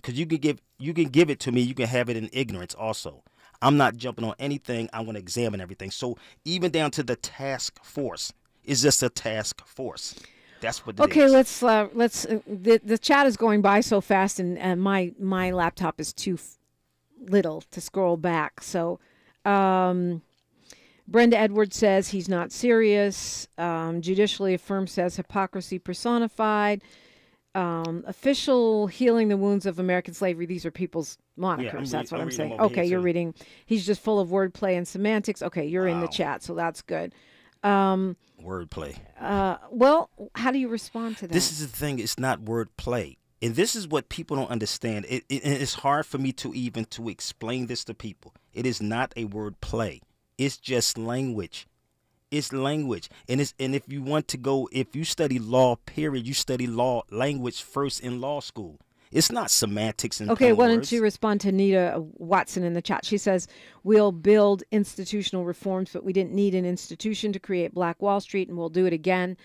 because you can give, you can give it to me. You can have it in ignorance also. I'm not jumping on anything. I want to examine everything. So even down to the task force, is just a task force. That's what it okay, is. Okay, let's uh, let's uh, the the chat is going by so fast, and uh, my my laptop is too f little to scroll back. So, um, Brenda Edwards says he's not serious. Um, Judicially Affirmed says hypocrisy personified. Um, official Healing the Wounds of American Slavery. These are people's monikers. Yeah, that's what I'm, I'm saying. Okay, you're too. reading. He's just full of wordplay and semantics. Okay, you're wow. in the chat, so that's good. Um, wordplay. Uh, well, how do you respond to that? This is the thing. It's not wordplay, and this is what people don't understand. It, it, it's hard for me to even to explain this to people. It is not a wordplay. It's just language. It's language, and it's and if you want to go, if you study law, period, you study law language first in law school. It's not semantics and okay, why don't you respond to Nita Watson in the chat? She says, we'll build institutional reforms, but we didn't need an institution to create Black Wall Street, and we'll do it again.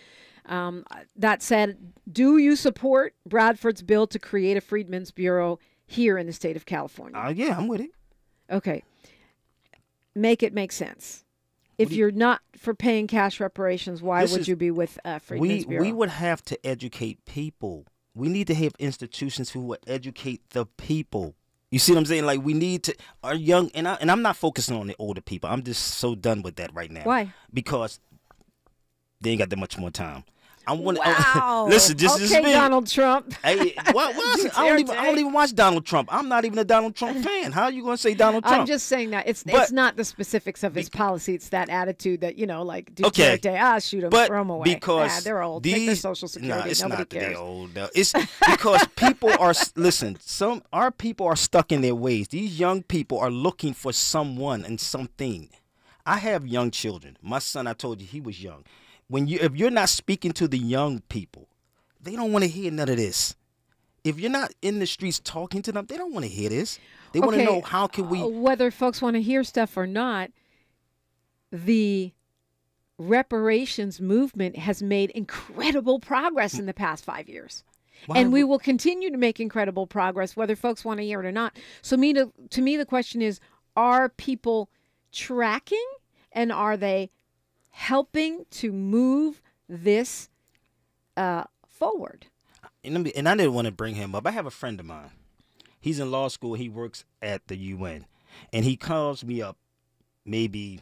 Um, that said, do you support Bradford's bill to create a Freedmen's Bureau here in the state of California? Uh, yeah, I'm with it. Okay. Make it make sense. If you, you're not for paying cash reparations, why would is, you be with uh, Freedmen's we, Bureau? We would have to educate people. We need to have institutions who will educate the people. You see what I'm saying? Like, we need to, our young, and, I, and I'm not focusing on the older people. I'm just so done with that right now. Why? Because they ain't got that much more time. I want. Wow. I, listen, this okay, is me. Donald Trump. Hey, what, what I, I, don't even, I don't even watch Donald Trump. I'm not even a Donald Trump fan. How are you going to say Donald Trump? I'm just saying that it's but, it's not the specifics of his policy. It's that attitude that, you know, like, do okay, day, ah, shoot him, but throw him away. Because nah, they're old. These, take their Social Security. Nah, it's Nobody not cares. They're old. Though. It's because people are listen. Some our people are stuck in their ways. These young people are looking for someone and something. I have young children. My son, I told you, he was young. When you, if you're not speaking to the young people, they don't want to hear none of this. If you're not in the streets talking to them, they don't want to hear this. They okay. want to know how can we... Uh, whether folks want to hear stuff or not, the reparations movement has made incredible progress in the past five years. Why and we, we will continue to make incredible progress, whether folks want to hear it or not. So me to, to me, the question is, are people tracking and are they... helping to move this uh, forward. And, and I didn't want to bring him up. I have a friend of mine. He's in law school. He works at the U N. And he calls me up maybe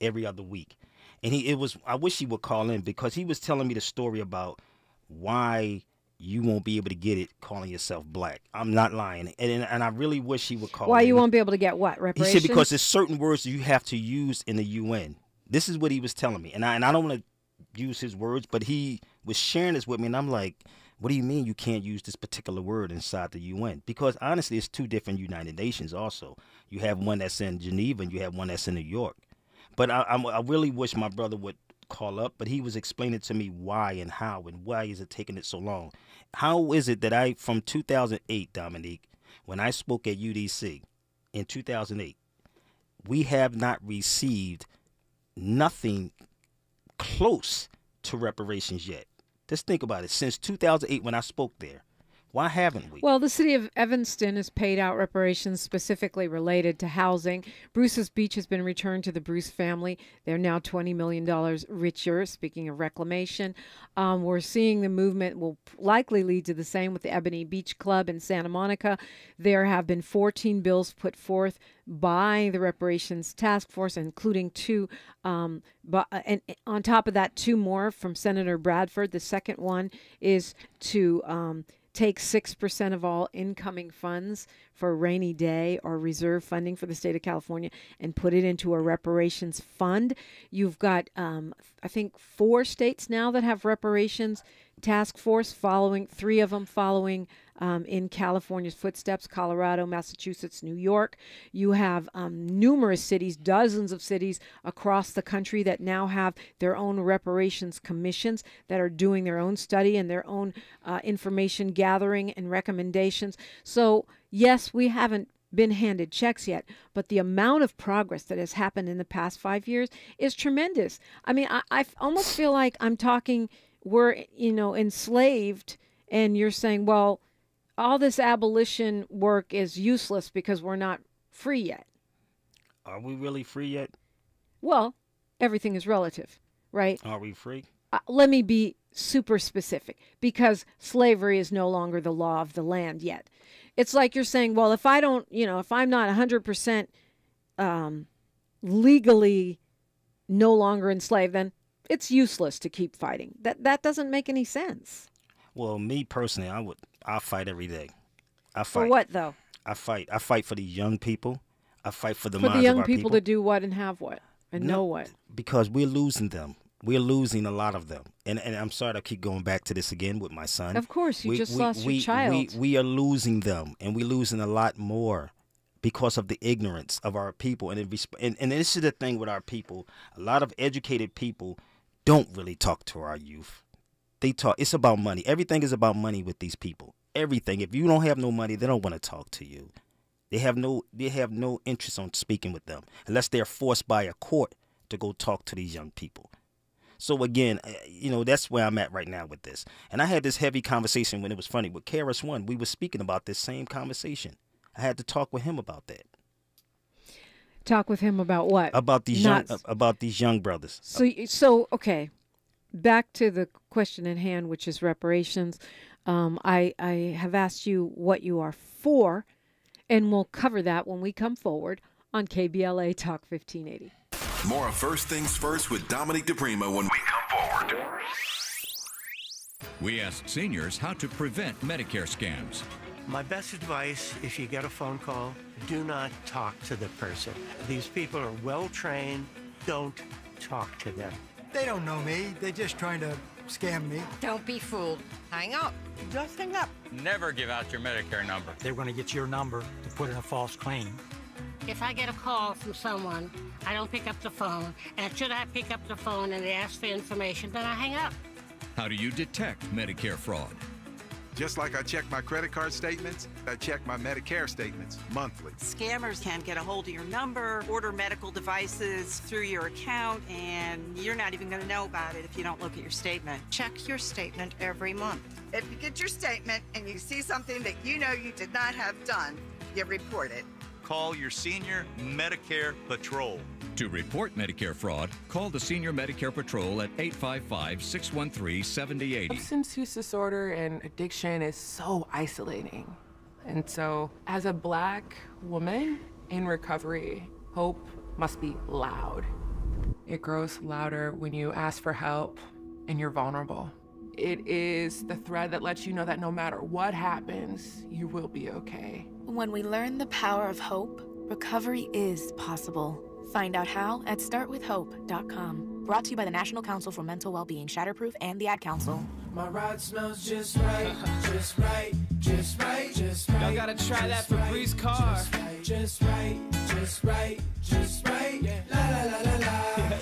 every other week. And he it was I wish he would call in because he was telling me the story about why you won't be able to get it calling yourself black. I'm not lying. And, and, and I really wish he would call in. Why you won't be able to get what? Reparations? He said because there's certain words you have to use in the U N. This is what he was telling me. And I, and I don't want to use his words, but he was sharing this with me. And I'm like, what do you mean you can't use this particular word inside the U N? Because honestly, it's two different United Nations also. You have one that's in Geneva and you have one that's in New York. But I, I'm, I really wish my brother would call up. But he was explaining to me why and how and why is it taking it so long? How is it that I, from two thousand eight, Dominique, when I spoke at U D C in two thousand eight, we have not received nothing close to reparations yet. Just think about it. Since two thousand eight, when I spoke there, why haven't we? Well, the city of Evanston has paid out reparations specifically related to housing. Bruce's Beach has been returned to the Bruce family. They're now twenty million dollars richer. Speaking of reclamation, um, we're seeing the movement will likely lead to the same with the Ebony Beach Club in Santa Monica. There have been fourteen bills put forth by the reparations task force, including two, um, by, and on top of that, two more from Senator Bradford. The second one is to um, take six percent of all incoming funds for a rainy day or reserve funding for the state of California and put it into a reparations fund. You've got, um, I think, four states now that have reparations task force following, three of them following um, in California's footsteps, Colorado, Massachusetts, New York. You have um, numerous cities, dozens of cities across the country that now have their own reparations commissions that are doing their own study and their own uh, information gathering and recommendations. So yes, we haven't been handed checks yet, but the amount of progress that has happened in the past five years is tremendous. I mean, I, I almost feel like I'm talking, we're, you know, enslaved and you're saying, well, all this abolition work is useless because we're not free yet. Are we really free yet? Well, everything is relative, right? Are we free? Uh, let me be super specific because slavery is no longer the law of the land yet. It's like you're saying, well, if I don't, you know, if I'm not one hundred percent um, legally no longer enslaved, then it's useless to keep fighting. That that doesn't make any sense. Well, me personally, I would I fight every day. I fight. For what though? I fight. I fight for the young people. I fight for the minds of our people. For the young people to do what and have what and know what? Because we're losing them. We're losing a lot of them. And and I'm sorry to keep going back to this again with my son. Of course, you we, just we, lost we, your child. We, we are losing them, and we're losing a lot more because of the ignorance of our people. And, it, and, and this is the thing with our people. A lot of educated people don't really talk to our youth. They talk. It's about money. Everything is about money with these people. Everything. If you don't have no money, they don't want to talk to you. They have no, they have no interest on speaking with them unless they're forced by a court to go talk to these young people. So again, you know, that's where I'm at right now with this. And I had this heavy conversation when it was funny with Karis One. We were speaking about this same conversation. I had to talk with him about that. Talk with him about what? About these Not, young, about these young brothers. So, so okay, back to the question at hand, which is reparations. Um, I I have asked you what you are for, and we'll cover that when we come forward on K B L A Talk fifteen eighty. More of First Things First with Dominique DiPrima when we come forward. We asked seniors how to prevent Medicare scams. My best advice, if you get a phone call, do not talk to the person. These people are well-trained. Don't talk to them. They don't know me. They're just trying to scam me. Don't be fooled. Hang up. Just hang up. Never give out your Medicare number. They're going to get your number to put in a false claim. If I get a call from someone, I don't pick up the phone, and should I pick up the phone and they ask for information, then I hang up. How do you detect Medicare fraud? Just like I check my credit card statements, I check my Medicare statements monthly. Scammers can get a hold of your number, order medical devices through your account, and you're not even going to know about it if you don't look at your statement. Check your statement every month. If you get your statement and you see something that you know you did not have done, you report it. Call your Senior Medicare Patrol. To report Medicare fraud, call the Senior Medicare Patrol at eight five five, six one three, seven oh eight oh. Substance use disorder and addiction is so isolating. And so, as a Black woman in recovery, hope must be loud. It grows louder when you ask for help and you're vulnerable. It is the thread that lets you know that no matter what happens, you will be okay. When we learn the power of hope, recovery is possible. Find out how at start with hope dot com. Brought to you by the National Council for Mental Wellbeing, Shatterproof, and the Ad Council. My ride smells just right, just right, just right, just right. Y'all gotta try that Febreze car. Just right, just right, just right, just right. Yeah. La la la la la.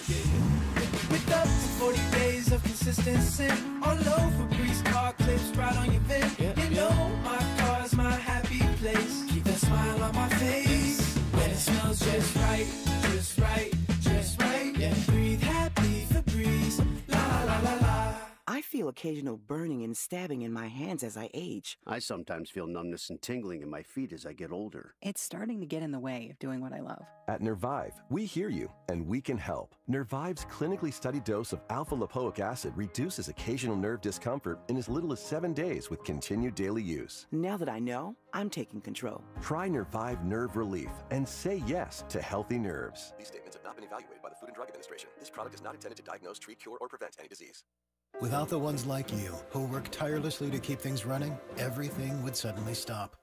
With up to forty days of consistent sin, all over Febreze car clips right on your vent. Yeah. You know my car's my happy place. Keep that smile on my face. When it smells just right, just right, just right. Yeah. Breathe happy Febreze. La la la la. I feel occasional burning and stabbing in my hands as I age. I sometimes feel numbness and tingling in my feet as I get older. It's starting to get in the way of doing what I love. At Nervive, we hear you and we can help. Nervive's clinically studied dose of alpha-lipoic acid reduces occasional nerve discomfort in as little as seven days with continued daily use. Now that I know, I'm taking control. Try Nervive Nerve Relief and say yes to healthy nerves. These statements have not been evaluated by the Food and Drug Administration. This product is not intended to diagnose, treat, cure, or prevent any disease. Without the ones like you, who work tirelessly to keep things running, everything would suddenly stop.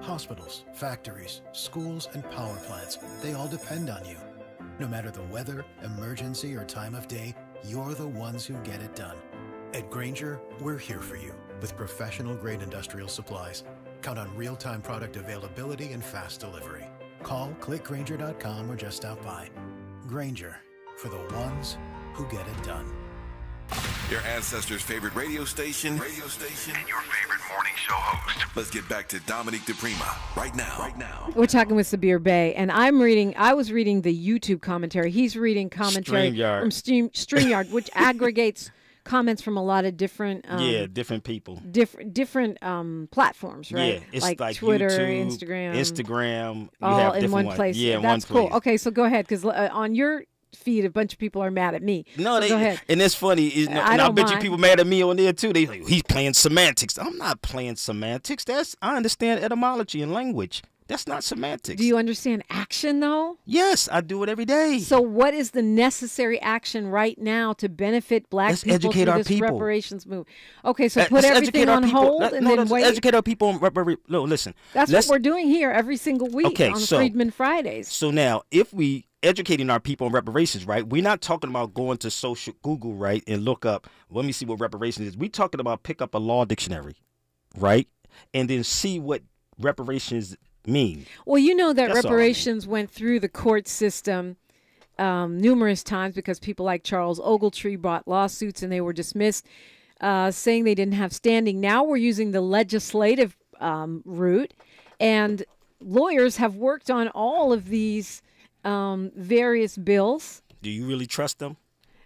Hospitals, factories, schools, and power plants, they all depend on you. No matter the weather, emergency, or time of day, you're the ones who get it done. At Grainger, we're here for you with professional-grade industrial supplies. Count on real-time product availability and fast delivery. Call, click Grainger dot com, or just stop by. Grainger, for the ones who get it done. Your ancestors' favorite radio station, radio station, and your favorite morning show host. Let's get back to Dominique DiPrima right now. Right now, we're talking with Sabir Bey, and I'm reading. I was reading the YouTube commentary. He's reading commentary StreamYard. from Stream, StreamYard, which aggregates comments from a lot of different, um, yeah, different people, different different um, platforms, right? Yeah, it's like, like Twitter, YouTube, Instagram, Instagram, you all have in one ones. place. Yeah, in that's one cool. Place. Okay, so go ahead, because uh, on your feed, a bunch of people are mad at me. No, so they, go ahead. And it's funny. It's, no, I, and I bet mind. you people mad at me on there too. They like, he's playing semantics. I'm not playing semantics. That's I understand etymology and language. That's not semantics. Do you understand action though? Yes, I do it every day. So what is the necessary action right now to benefit Black let's people educate through our this people. reparations move? Okay, so put let's everything on people. hold Let, and no, then wait. Educate our people on reparations. No, listen. That's let's, what we're doing here every single week okay, on so, Freedman Fridays. So now, if we educating our people on reparations, right? We're not talking about going to social Google, right, and look up, let me see what reparations is. We're talking about pick up a law dictionary, right, and then see what reparations mean. Well, you know that That's reparations I mean. went through the court system um, numerous times because people like Charles Ogletree brought lawsuits and they were dismissed, uh, saying they didn't have standing. Now we're using the legislative um, route, and lawyers have worked on all of these Um, various bills. Do you really trust them?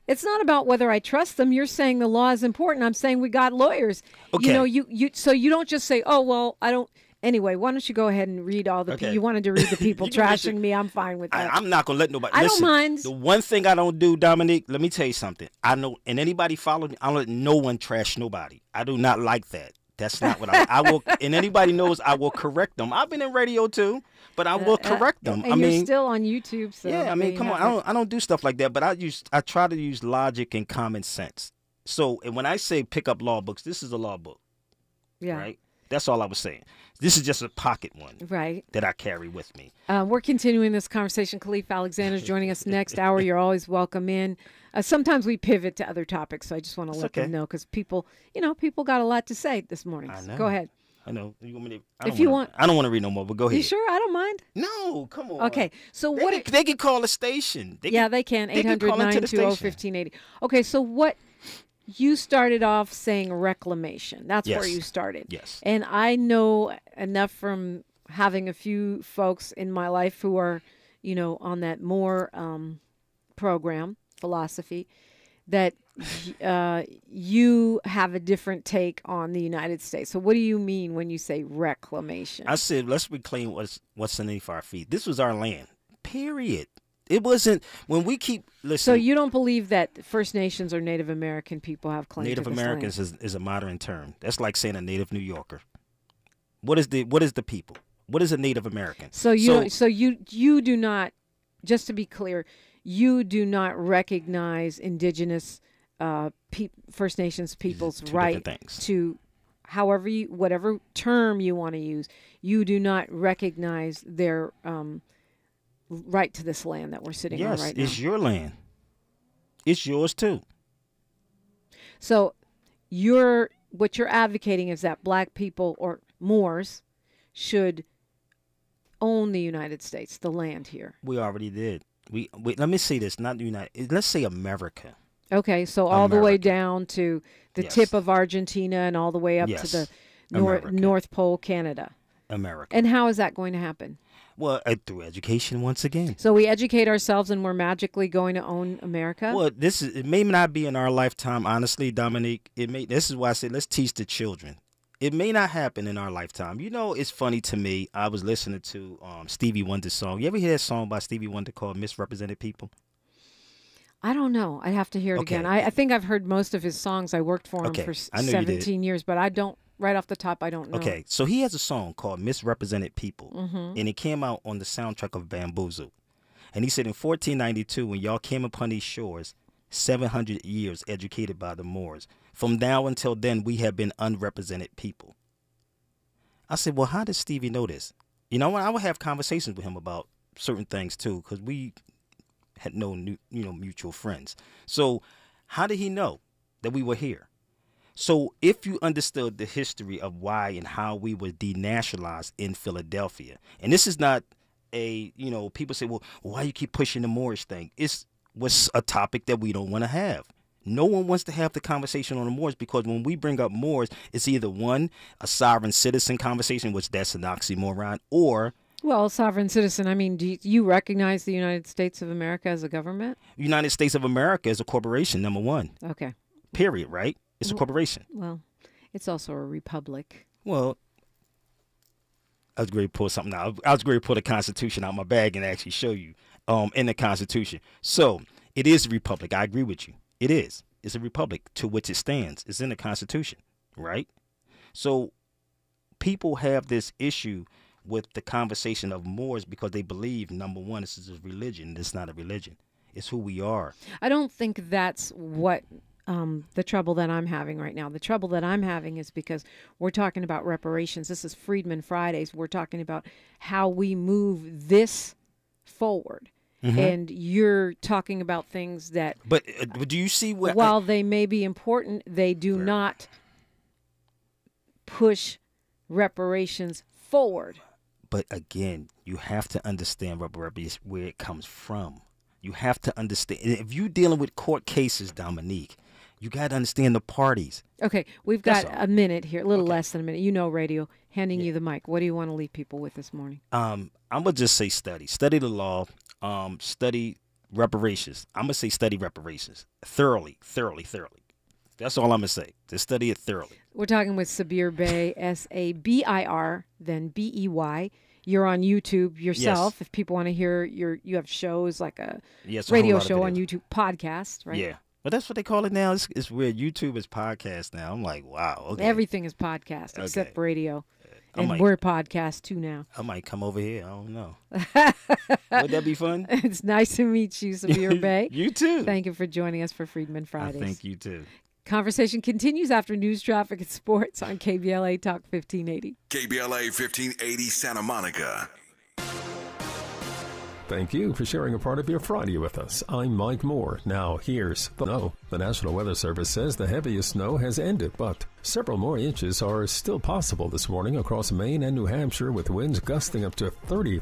It's not about whether I trust them. You're saying the law is important. I'm saying we got lawyers. Okay. You know, you, you so you don't just say, oh, well, I don't. Anyway, why don't you go ahead and read all the okay. people. You wanted to read the people trashing me. I'm fine with that. I, I'm not going to let nobody. I listen, don't mind. The one thing I don't do, Dominique, let me tell you something. I know, and anybody follow me, I don't let no one trash nobody. I do not like that. That's not what I, I will, and anybody knows I will correct them. I've been in radio too, but I will correct them. And I mean, you're still on YouTube, so yeah. I mean, come on, I don't, I don't do stuff like that, but I use, I try to use logic and common sense. So, and when I say pick up law books, this is a law book. Yeah. Right? That's all I was saying. This is just a pocket one, right? That I carry with me. Uh, we're continuing this conversation. Khalif Alexander's joining us next hour. You're always welcome in. Uh, sometimes we pivot to other topics, so I just want to let okay. them know because people, you know, people got a lot to say this morning. I know. So go ahead. I know. You want me to, I if you wanna, want, I don't want to read no more. But go ahead. You sure? I don't mind. No, come on. Okay, so they what? Can, if, they can call the station. They yeah, can, they can. eight hundred, nine two zero, one five eight zero. Okay, so what? You started off saying reclamation. That's yes. where you started. Yes. And I know enough from having a few folks in my life who are, you know, on that Moore um, program, philosophy, that uh, you have a different take on the United States. So what do you mean when you say reclamation? I said, let's reclaim what's, what's underneath our feet. This was our land, period. It wasn't when we keep listening. So you don't believe that First Nations or Native American people have claim Native to this Americans land. Is, is a modern term. That's like saying a Native New Yorker. What is the what is the people? What is a Native American? So you so, so you you do not, just to be clear, you do not recognize indigenous uh, pe First Nations people's right to however you whatever term you want to use. You do not recognize their um right to this land that we're sitting yes, on right now. Yes, it's your land. It's yours too. So you're, what you're advocating is that black people or Moors should own the United States, the land here. We already did. We wait, let me say this, not the United, let's say America. Okay, so all America. the way down to the yes. tip of Argentina and all the way up yes. to the nor North Pole, Canada. America. And how is that going to happen? Well, uh, through education once again. So we educate ourselves and we're magically going to own America? Well, this is, it may not be in our lifetime, honestly, Dominique. It may. This is why I said let's teach the children. It may not happen in our lifetime. You know, it's funny to me. I was listening to um, Stevie Wonder's song. You ever hear that song by Stevie Wonder called Misrepresented People? I don't know. I'd have to hear it okay. again. I, I think I've heard most of his songs. I worked for him okay. for seventeen years, but I don't. Right off the top, I don't know. Okay, so he has a song called Misrepresented People, mm-hmm. and it came out on the soundtrack of Bamboozled. And he said in fourteen ninety-two, when y'all came upon these shores, seven hundred years educated by the Moors. From now until then, we have been unrepresented people. I said, well, how does Stevie know this? You know, I would have conversations with him about certain things, too, because we had no new, you know, mutual friends. So how did he know that we were here? So if you understood the history of why and how we were denationalized in Philadelphia, and this is not a, you know, people say, well, why you keep pushing the Moorish thing? It's was a topic that we don't want to have. No one wants to have the conversation on the Moors because when we bring up Moors, it's either one, a sovereign citizen conversation, which that's an oxymoron, or... Well, sovereign citizen, I mean, do you recognize the United States of America as a government? United States of America is a corporation, number one. Okay. Period, right? It's a corporation. Well, it's also a republic. Well, I was going to pull something out. I was going to pull the Constitution out of my bag and actually show you um, in the Constitution. So it is a republic. I agree with you. It is. It's a republic to which it stands. It's in the Constitution, right? So people have this issue with the conversation of Moors because they believe, number one, this is a religion. This is not a religion. It's who we are. I don't think that's what... Um, the trouble that I'm having right now. The trouble that I'm having is because we're talking about reparations. This is Freedman Fridays. We're talking about how we move this forward. Mm-hmm. And you're talking about things that... But uh, do you see what... While they may be important, they do Fair. not push reparations forward. But again, you have to understand reparations, where it comes from. You have to understand. If you're dealing with court cases, Dominique... You got to understand the parties. Okay, we've got a minute here, a little okay. less than a minute. You know radio, handing yeah. you the mic. What do you want to leave people with this morning? Um, I'm going to just say study. Study the law. Um, study reparations. I'm going to say study reparations. Thoroughly, thoroughly, thoroughly. That's all I'm going to say. Just study it thoroughly. We're talking with Sabir Bey, S A B I R, then B E Y. You're on YouTube yourself. Yes. If people want to hear, your, you have shows like a yes, radio a show on YouTube, podcast, right? Yeah. But that's what they call it now. It's, it's weird. YouTube is podcast now. I'm like, wow. Okay. Everything is podcast okay. except radio. I and might, we're podcast too now. I might come over here. I don't know. Would that be fun? It's nice to meet you, Sabir Bey. You too. Thank you for joining us for Freedman Fridays. I thank you too. Conversation continues after news, traffic, and sports on K B L A Talk fifteen eighty. K B L A fifteen eighty Santa Monica. Thank you for sharing a part of your Friday with us. I'm Mike Moore. Now, here's the snow. The National Weather Service says the heaviest snow has ended, but several more inches are still possible this morning across Maine and New Hampshire, with winds gusting up to thirty.